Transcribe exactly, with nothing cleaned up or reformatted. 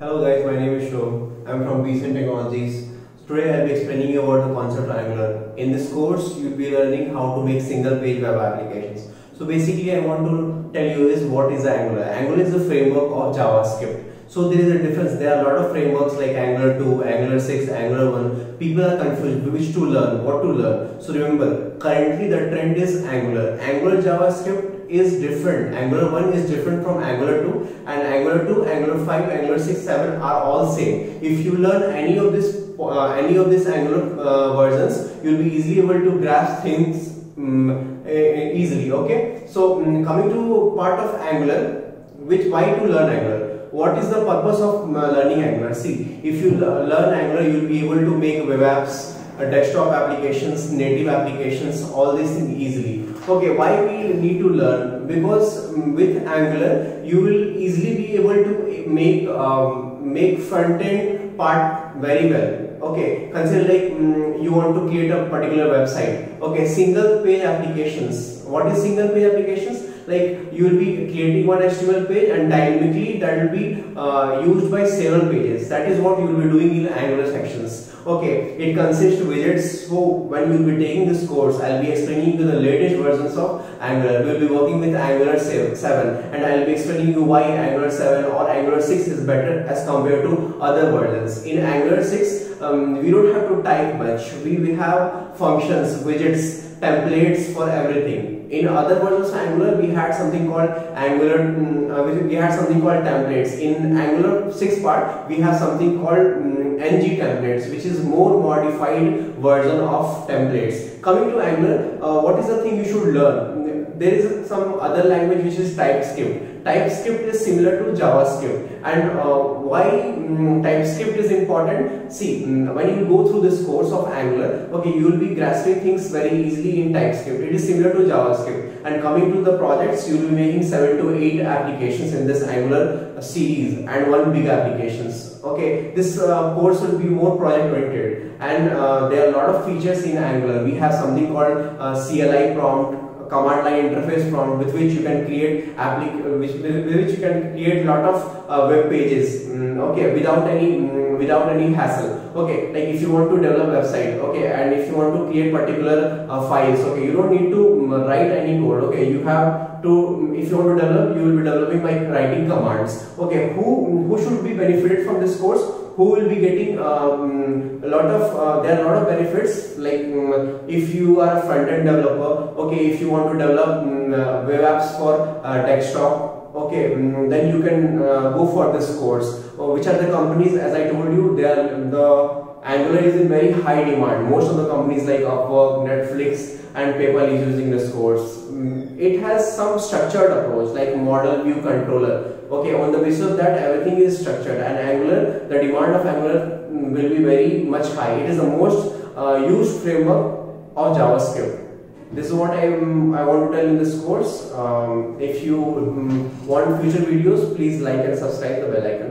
Hello guys, my name is Shubham. I'm from Besant Technologies. Today I'll be explaining you about the concept of Angular. In this course, you'll be learning how to make single page web applications. So basically, I want to tell you is what is Angular. Angular is a framework of JavaScript. So there is a difference. There are a lot of frameworks like Angular two, Angular six, Angular one. People are confused which to learn, what to learn. So remember, currently the trend is Angular. Angular JavaScript is different. Angular one is different from Angular two, and Angular two, Angular five, Angular six, seven are all same. If you learn any of this, uh, any of these Angular uh, versions, you'll be easily able to grasp things um, easily. Okay. So um, coming to part of Angular, which why to learn Angular. What is the purpose of learning Angular? See, if you learn Angular, you will be able to make web apps, desktop applications, native applications, all these things easily. Okay, why we need to learn? Because with Angular, you will easily be able to make um, make front end part very well. Okay, consider like um, you want to create a particular website. Okay, single page applications. What is single page applications? Like you will be creating one H T M L page and dynamically that will be uh, used by several pages. That is what you will be doing in Angular sections. Okay, it consists of widgets. So when you will be taking this course, I will be explaining you the latest versions of Angular. We will be working with Angular seven and I will be explaining you why Angular seven or Angular six is better as compared to other versions. In Angular six, um, we don't have to type much. We, we have functions, widgets, templates for everything. In other versions of Angular, we had something called Angular, uh, we had something called templates. In Angular six part, we have something called um, N G templates, which is more modified version of templates. Coming to Angular, uh, what is the thing you should learn? There is some other language which is TypeScript. TypeScript is similar to JavaScript. And uh, why um, TypeScript is important? See, when you go through this course of Angular, okay, you will be grasping things very easily in TypeScript. It is similar to JavaScript. And coming to the projects, you will be making seven to eight applications in this Angular series and one big applications. Okay, this uh, course will be more project oriented, and uh, there are a lot of features in Angular. We have something called uh, C L I prompt, command line interface prompt, with which you can create applic which, with which you can create lot of uh, web pages mm, okay without any mm, without any hassle. Okay, like if you want to develop website, okay, and if you want to create particular uh, files, okay, you don't need to mm, write any code. Okay, you have to, if you want to develop, you will be developing by writing commands. Okay, who who should be benefited from this course? Who will be getting um, a lot of, uh, there are a lot of benefits, like um, if you are a front-end developer, okay, if you want to develop um, uh, web apps for uh, desktop, okay, um, then you can uh, go for this course. Uh, which are the companies? As I told you, they are the Angular is in very high demand. Most of the companies like Upwork, Netflix and PayPal is using this course. Um, it has some structured approach like model, view, controller. Okay, on the basis of that, everything is structured, and Angular, the demand of Angular will be very much high. It is the most uh, used framework of JavaScript. This is what I, um, I want to tell in this course. Um, if you um, want future videos, please like and subscribe the bell icon.